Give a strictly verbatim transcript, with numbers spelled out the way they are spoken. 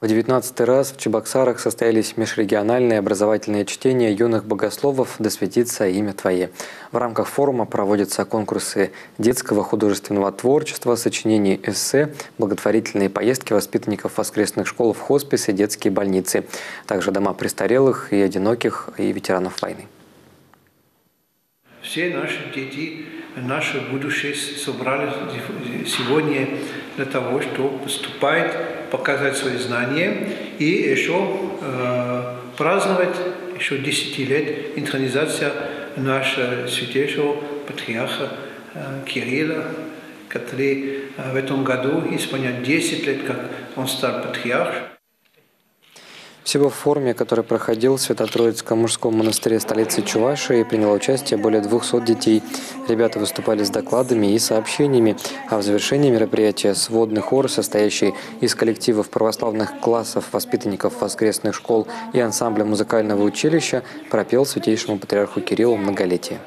В девятнадцатый раз в Чебоксарах состоялись межрегиональные образовательные чтения юных богословов «Да святится имя Твое». В рамках форума проводятся конкурсы детского художественного творчества, сочинений эссе, благотворительные поездки воспитанников воскресных школ в хосписы, детские больницы, также дома престарелых и одиноких, и ветеранов войны. Все наши дети, наше будущее собрали сегодня для того, чтобы поступать, показать свои знания и еще э, праздновать еще десять лет интронизация нашего святейшего патриарха э, Кирилла, который э, в этом году исполняет десять лет, как он стал патриарх. Всего в форуме, который проходил в Свято-Троицком мужском монастыре столицы Чувашии, приняло участие более двухсот детей. Ребята выступали с докладами и сообщениями, а в завершении мероприятия сводный хор, состоящий из коллективов православных классов, воспитанников воскресных школ и ансамбля музыкального училища, пропел святейшему патриарху Кириллу многолетие.